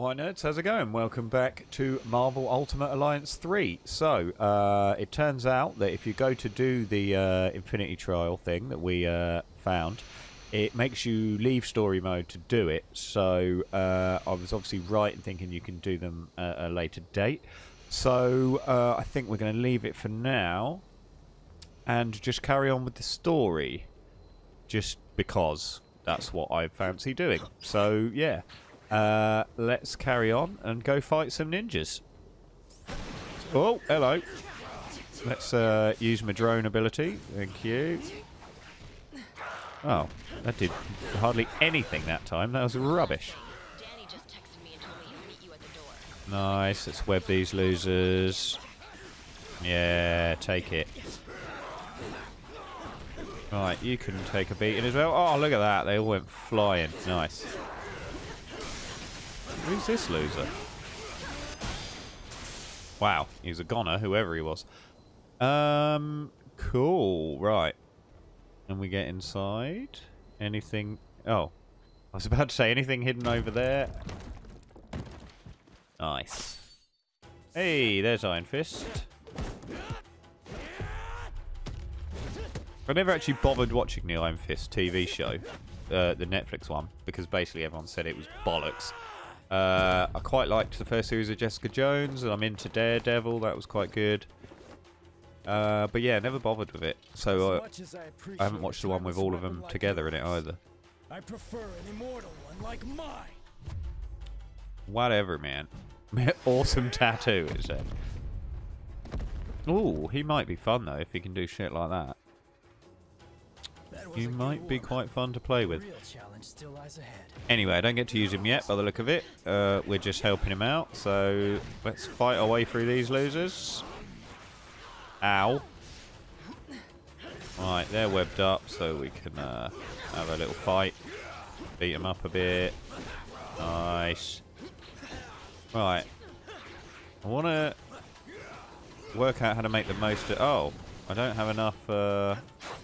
Hi nerds, how's it going? Welcome back to Marvel Ultimate Alliance 3. So, it turns out that if you go to do the Infinity Trial thing that we found, it makes you leave story mode to do it. So, I was obviously right in thinking you can do them at a later date. So, I think we're going to leave it for now and just carry on with the story. Just because that's what I fancy doing. So, yeah. Let's carry on and go fight some ninjas. Oh, hello. Let's use my drone ability. Thank you. Oh, that did hardly anything that time. That was rubbish. Nice. Let's web these losers. Yeah, take it. Right, you can take a beating as well. Oh, look at that. They all went flying. Nice. Who's this loser? Wow, he's a goner, whoever he was. Cool, right. And we get inside. Anything... Oh, I was about to say, anything hidden over there? Nice. Hey, there's Iron Fist. I never actually bothered watching the Iron Fist TV show. The Netflix one. Because basically everyone said it was bollocks. I quite liked the first series of Jessica Jones, and I'm into Daredevil. That was quite good. But yeah, never bothered with it. So I haven't watched the one with all of them together in it either. I prefer an immortal one like mine. Whatever, man. Awesome tattoo, it said. Ooh, he might be fun though if he can do shit like that. You might be quite fun to play with. Anyway, I don't get to use him yet by the look of it. We're just helping him out. So let's fight our way through these losers. Ow. Right, they're webbed up so we can have a little fight. Beat them up a bit. Nice. Right. I want to work out how to make the most of... Oh, I don't have enough...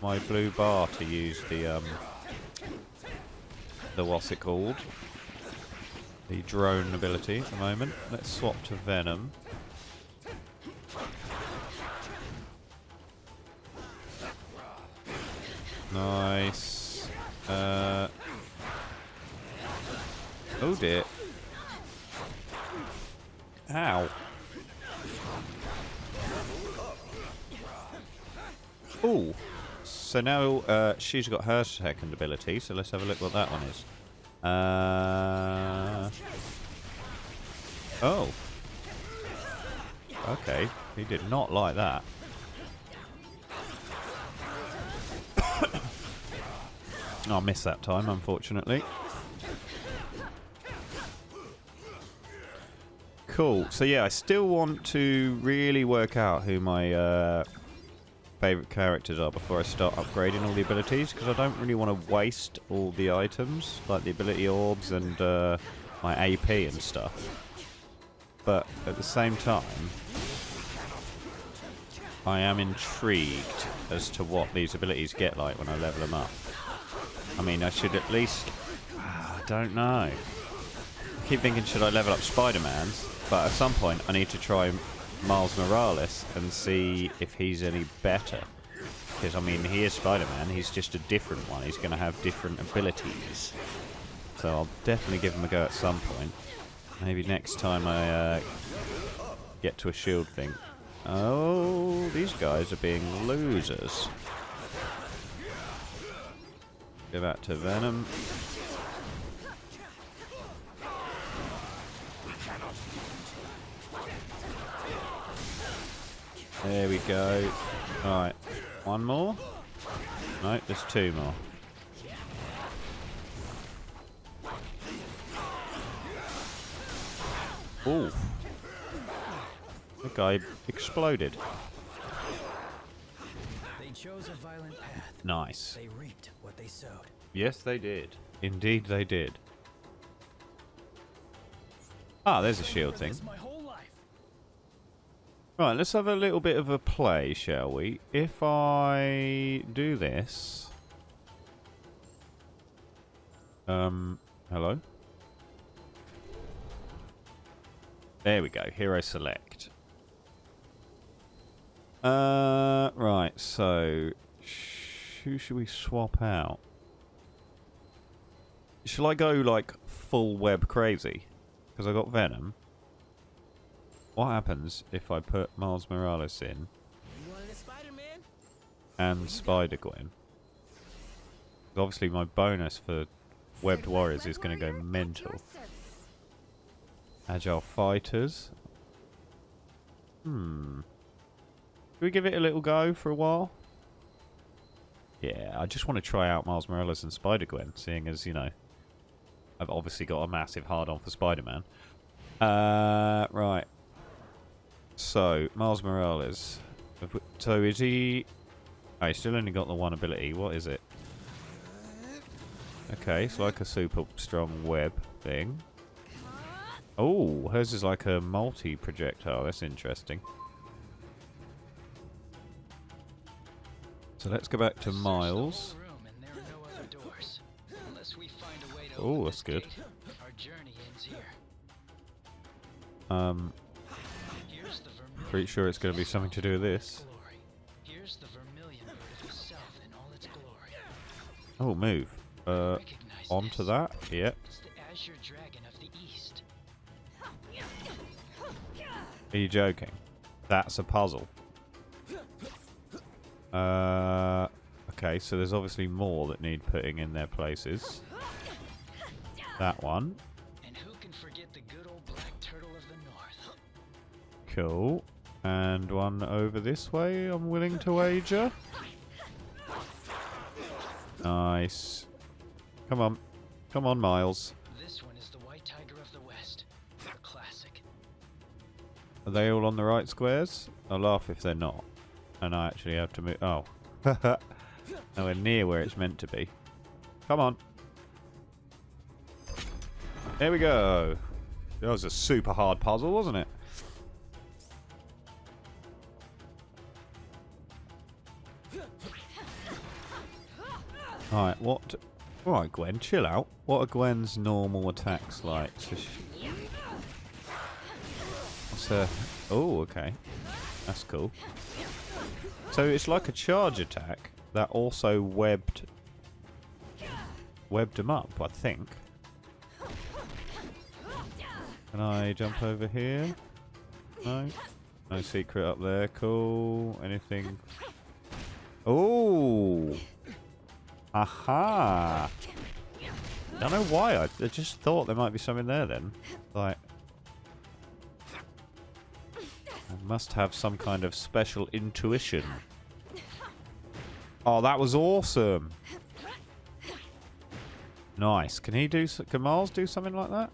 my blue bar to use the what's it called? The drone ability at the moment. Let's swap to Venom. Nice. Oh dear. Ow. Ooh. So now she's got her second ability, so let's have a look what that one is. Oh. Okay, he did not like that. I missed that time, unfortunately. Cool, so yeah, I still want to really work out who my... favourite characters are before I start upgrading all the abilities, because I don't really want to waste all the items like the ability orbs and my AP and stuff, but at the same time I am intrigued as to what these abilities get like when I level them up. I mean, I should at least... I don't know. I keep thinking, should I level up Spider-Man's, but at some point I need to try and Miles Morales and see if he's any better, because I mean, he is Spider-Man, he's just a different one, he's going to have different abilities, so I'll definitely give him a go at some point, maybe next time I get to a shield thing. Oh, these guys are being losers. Go back to Venom. There we go. Alright. One more? Nope, there's two more. Ooh. That guy exploded. They chose a violent path. Nice. They reaped what they sowed. Yes, they did. Indeed they did. Ah, there's a shield thing. Right, let's have a little bit of a play, shall we? If I do this... hello? There we go. Hero select. Right, so who should we swap out? Shall I go like full web crazy? Because I got Venom. What happens if I put Miles Morales in and Spider-Gwen? Obviously my bonus for webbed warriors is going to go mental. Agile fighters. Should we give it a little go for a while? Yeah, I just want to try out Miles Morales and Spider-Gwen, seeing as, you know, I've obviously got a massive hard-on for Spider-Man. Right. So, Miles Morales. So, is he... Oh, he's still only got the one ability. What is it? Okay, it's like a super strong web thing. Oh, hers is like a multi-projectile. That's interesting. So let's go back to Miles. Oh, that's good. Pretty sure it's going to be something to do with this. Oh, move. Onto that. Yep. Are you joking? That's a puzzle. Okay, so there's obviously more that need putting in their places. That one. And who can forget the good old black turtle of the north? Cool. And one over this way, I'm willing to wager. Nice. Come on. Come on, Miles. This one is the white tiger of the west. A classic. Are they all on the right squares? I'll laugh if they're not. And I actually have to move. Oh. Nowhere near where it's meant to be. Come on. There we go. That was a super hard puzzle, wasn't it? Alright, what... Alright, Gwen, chill out. What are Gwen's normal attacks like? What's her... Oh, okay. That's cool. So it's like a charge attack that also webbed them up, I think. Can I jump over here? No? No secret up there. Cool. Anything? Oh! Aha! I don't know why. I just thought there might be something there then. Like... I must have some kind of special intuition. Oh, that was awesome! Nice. Can he do... Can Miles do something like that?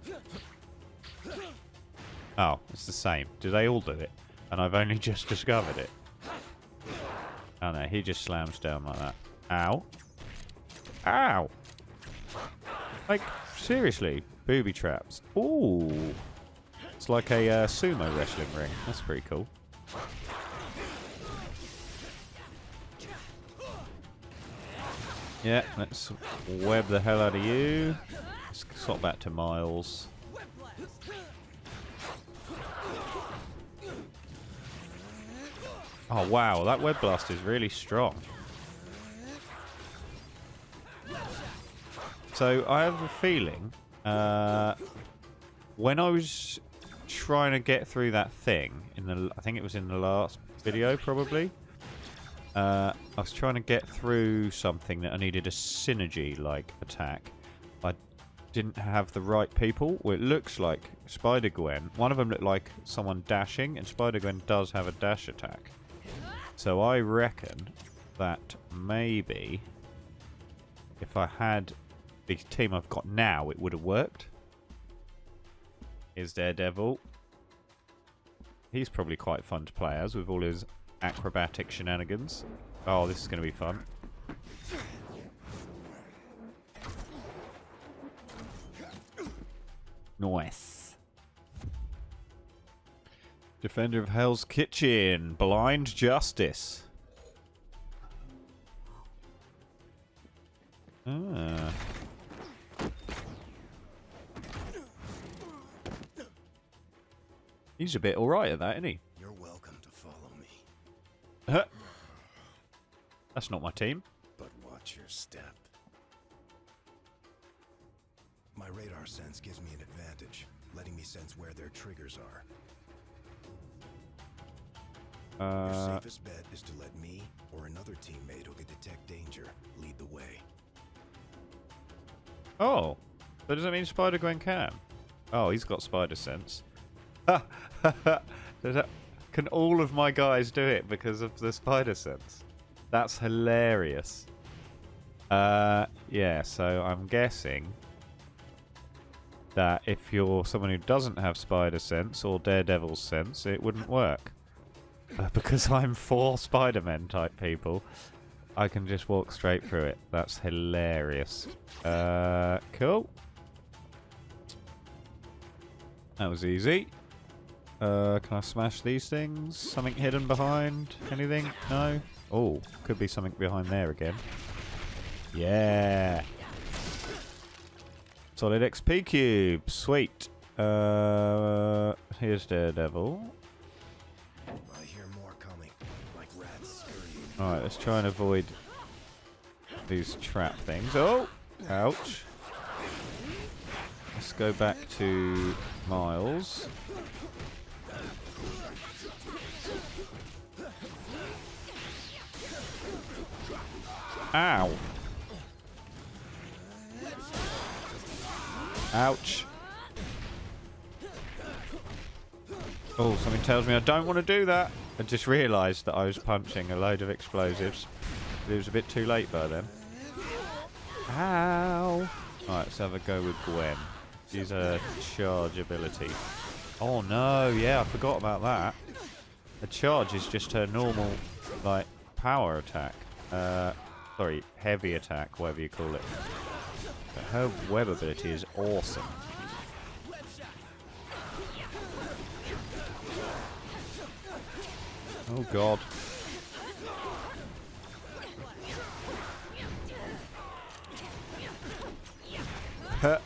Oh, it's the same. Do they all do it? And I've only just discovered it. Oh no, he just slams down like that. Ow. Ow! Like, seriously, booby traps. Ooh! It's like a sumo wrestling ring. That's pretty cool. Yeah, let's web the hell out of you. Let's swap back to Miles. Oh wow, that web blast is really strong. So I have a feeling when I was trying to get through that thing in the, I think it was in the last video probably. I was trying to get through something that I needed a synergy like attack. I didn't have the right people. Well, it looks like Spider-Gwen. One of them looked like someone dashing, and Spider-Gwen does have a dash attack. So I reckon that maybe if I had the team I've got now, it would have worked. Here's Daredevil. He's probably quite fun to play as with all his acrobatic shenanigans. Oh, this is going to be fun. Nice. Defender of Hell's Kitchen. Blind Justice. Ah. He's a bit alright at that, isn't he? You're welcome to follow me. That's not my team. But watch your step. My radar sense gives me an advantage, letting me sense where their triggers are. Your safest bet is to let me or another teammate who can detect danger lead the way. Oh, but does that mean Spider-Gwen can? Oh, he's got spider sense. Can all of my guys do it because of the spider sense? That's hilarious. Yeah, so I'm guessing that if you're someone who doesn't have spider sense or Daredevil's sense, it wouldn't work. Because I'm four Spider-Man type people, I can just walk straight through it. That's hilarious. Cool. That was easy. Can I smash these things? Something hidden behind? Anything? No? Oh, could be something behind there again. Yeah! Solid XP cube! Sweet! Here's Daredevil. Alright, let's try and avoid these trap things. Oh! Ouch. Let's go back to Miles. Ow! Ouch. Oh, something tells me I don't want to do that. I just realised that I was punching a load of explosives. It was a bit too late by then. Ow! Alright, let's have a go with Gwen. She's a charge ability. Oh no, yeah, I forgot about that. A charge is just her normal, like, power attack. Sorry, heavy attack, whatever you call it. But her web ability is awesome. Oh god.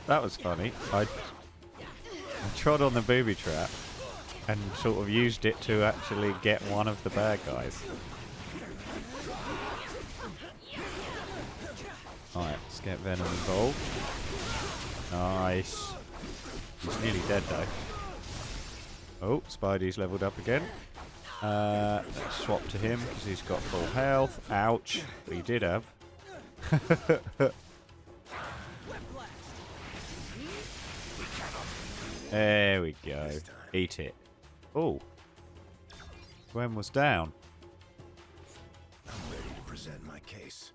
That was funny. I trod on the booby trap and sort of used it to actually get one of the bad guys. Alright, let's get Venom involved. Nice. He's nearly dead though. Oh, Spidey's leveled up again. Let's swap to him because he's got full health. Ouch. We did have. There we go. Eat it. Oh. Gwen was down. I'm ready to present my case.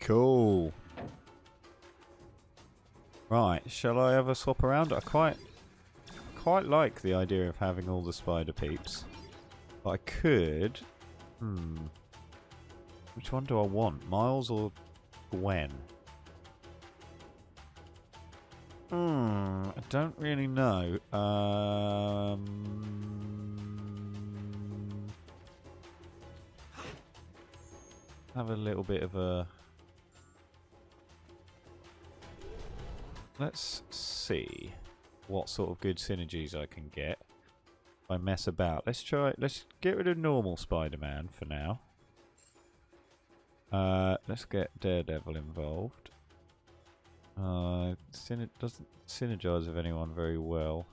Cool. Right, shall I have a swap around? I quite like the idea of having all the spider peeps. But I could... Which one do I want? Miles or Gwen? I don't really know. Have a little bit of a... Let's see what sort of good synergies I can get if I mess about. Let's get rid of normal Spider-Man for now. Let's get Daredevil involved. It doesn't synergize with anyone very well.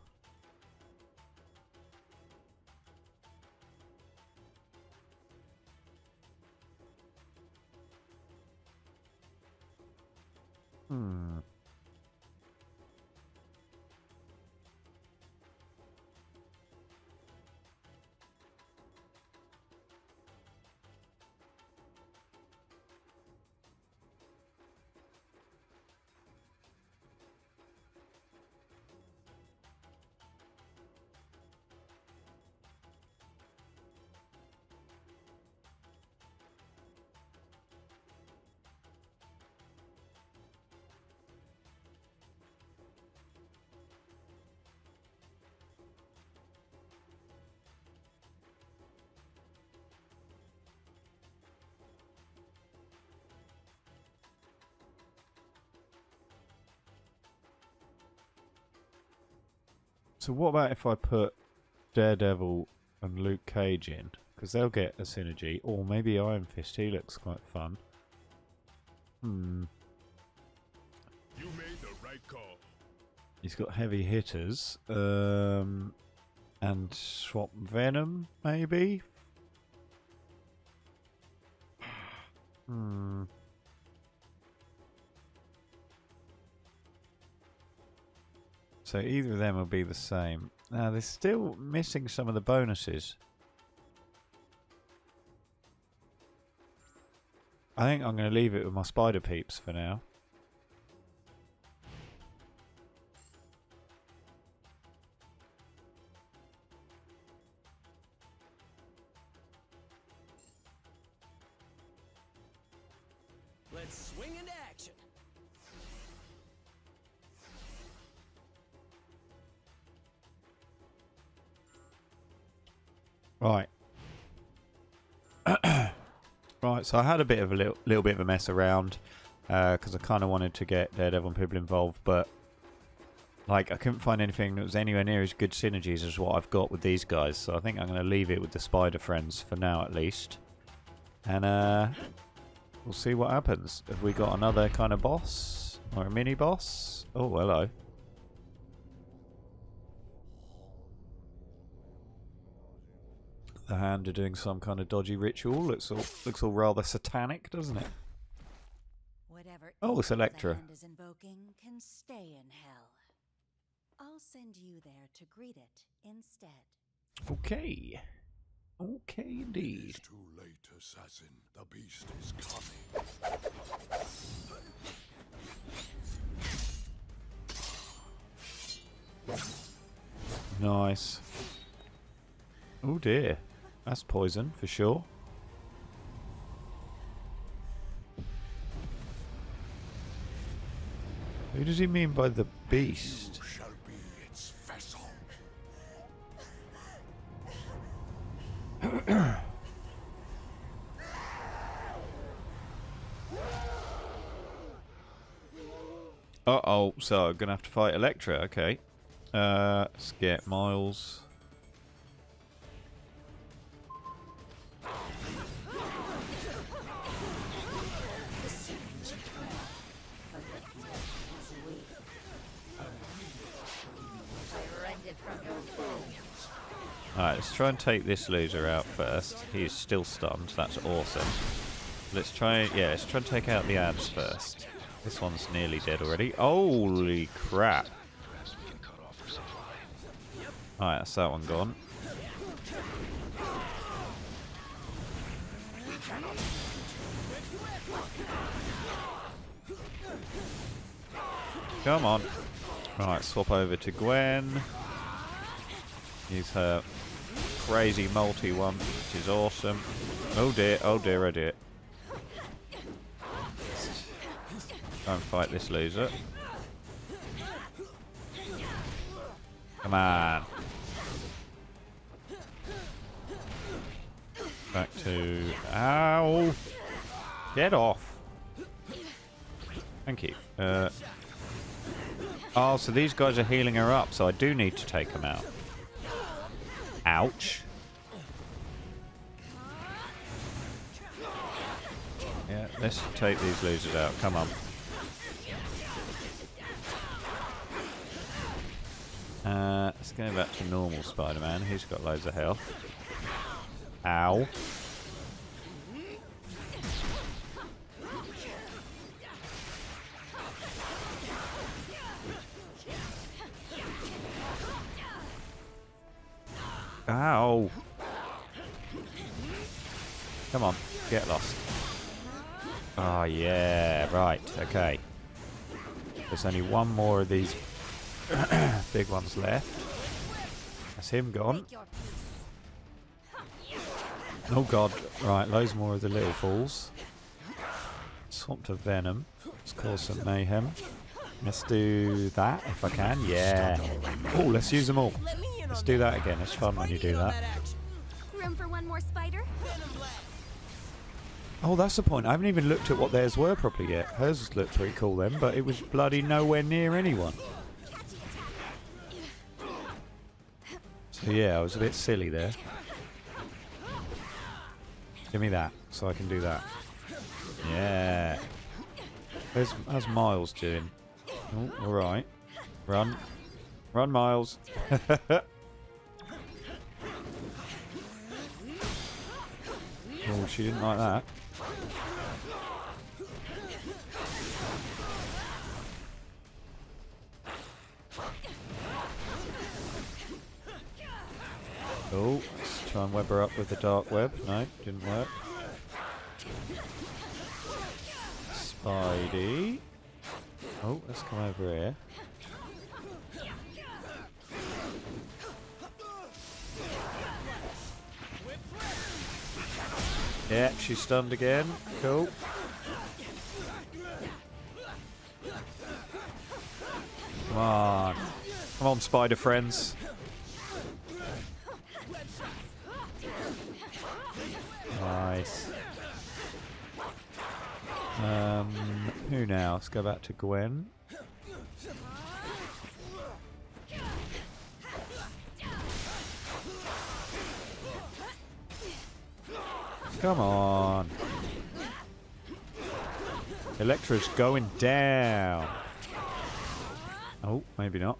So what about if I put Daredevil and Luke Cage in? Because they'll get a synergy. Or maybe Iron Fist. He looks quite fun. You made the right call. He's got heavy hitters. And swap Venom, maybe? So either of them will be the same. Now, they're still missing some of the bonuses. I think I'm going to leave it with my spider peeps for now. Let's swing into action. Right. Right, so I had a bit of a little bit of a mess around because I kind of wanted to get Daredevil and people involved, but like I couldn't find anything that was anywhere near as good synergies as what I've got with these guys. So I think I'm going to leave it with the spider friends for now, at least, and we'll see what happens. Have we got another kind of boss or a mini boss? Oh, hello. The Hand are doing some kind of dodgy ritual. Looks all rather satanic, doesn't it? Whatever. Oh, it's Electra. The Hand is invoking can stay in hell. I'll send you there to greet it instead. Okay. Okay, indeed. It's too late, assassin. The beast is coming. Nice. Oh dear. That's poison, for sure. Who does he mean by the beast? You shall be its vessel. Uh-oh, so I'm going to have to fight Elektra, okay. Let's get Miles. Alright, let's try and take this loser out first. He is still stunned, that's awesome. Let's try, yeah, let's try and take out the ads first. This one's nearly dead already. Holy crap! Alright, that's that one gone. Come on. Alright, swap over to Gwen. Use her crazy multi one, which is awesome. Oh dear, oh dear, oh dear. Try and fight this loser. Come on. Back to... Ow! Get off! Thank you. Oh, so these guys are healing her up, so I do need to take them out. Ouch. Yeah, let's take these losers out. Come on. Let's go back to normal Spider-Man. He's got loads of health. Ow. Ow. Come on, get lost. Oh yeah, right, okay. There's only one more of these big ones left. That's him gone. Oh god, right, loads more of the little fools. Swamp to Venom. Let's cause some mayhem. Let's do that if I can, yeah. Oh, let's use them all. Let's do that again. It's fun when you do that. Room for one more spider? Oh, that's the point. I haven't even looked at what theirs were properly yet. Hers looked pretty cool then, but it was bloody nowhere near anyone. Yeah, I was a bit silly there. Give me that, so I can do that. Yeah. How's Miles doing? Oh, all right. Run. Run, Miles. Oh, she didn't like that. Oh, let's try and web her up with the dark web. No, didn't work. Spidey. Oh, let's come over here. Yeah, she's stunned again. Cool. Come on. Come on, spider friends. Nice. Who now? Let's go back to Gwen. Come on. Elektra's going down. Oh, maybe not.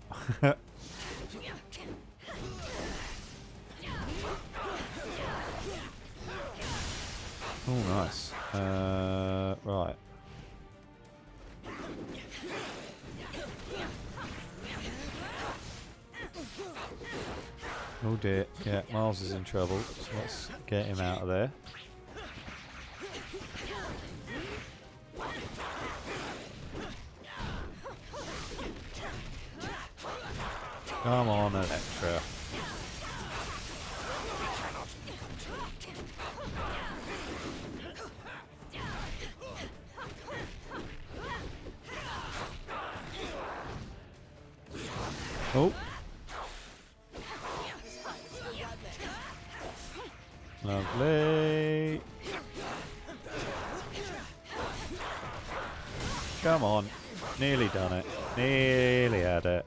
Oh, nice. Right. Oh dear. Yeah, Miles is in trouble. So let's get him out of there. Come on, Electra. Oh. Lovely. Come on. Nearly done it. Nearly had it.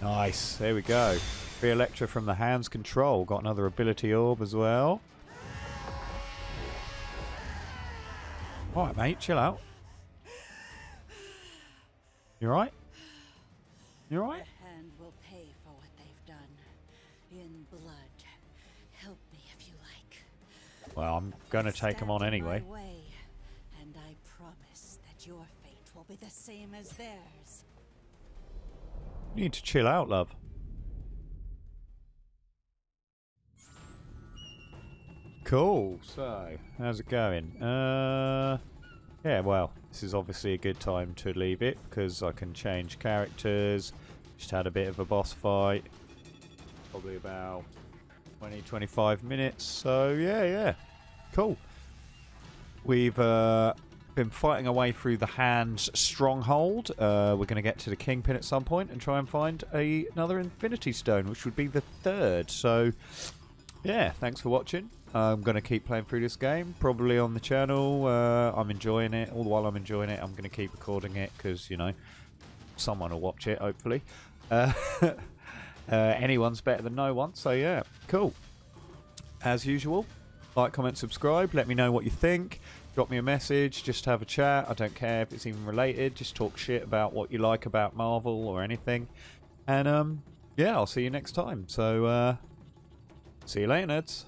Nice, there we go. Free Electra from the hand's control. Got another ability orb as well. Alright mate, chill out. You alright? You alright? The hand will pay for what they've done. In blood. Help me if you like. Well, I'm gonna take them on anyway. And I promise that your fate will be the same as theirs. You need to chill out, love. Cool. So, how's it going? Yeah, well, this is obviously a good time to leave it because I can change characters. Just had a bit of a boss fight. Probably about 20-25 minutes. So, yeah. Cool. We've been fighting our way through the hand's stronghold. We're going to get to the Kingpin at some point and try and find another Infinity Stone, which would be the third. So, yeah, thanks for watching. I'm going to keep playing through this game, probably on the channel. I'm enjoying it. All the while I'm enjoying it, I'm going to keep recording it because, you know, someone will watch it, hopefully. Anyone's better than no one. So, yeah, cool. As usual, like, comment, subscribe. Let me know what you think. Drop me a message, just have a chat. I don't care if it's even related. Just talk shit about what you like about Marvel or anything. And, yeah, I'll see you next time. So, see you later, nerds.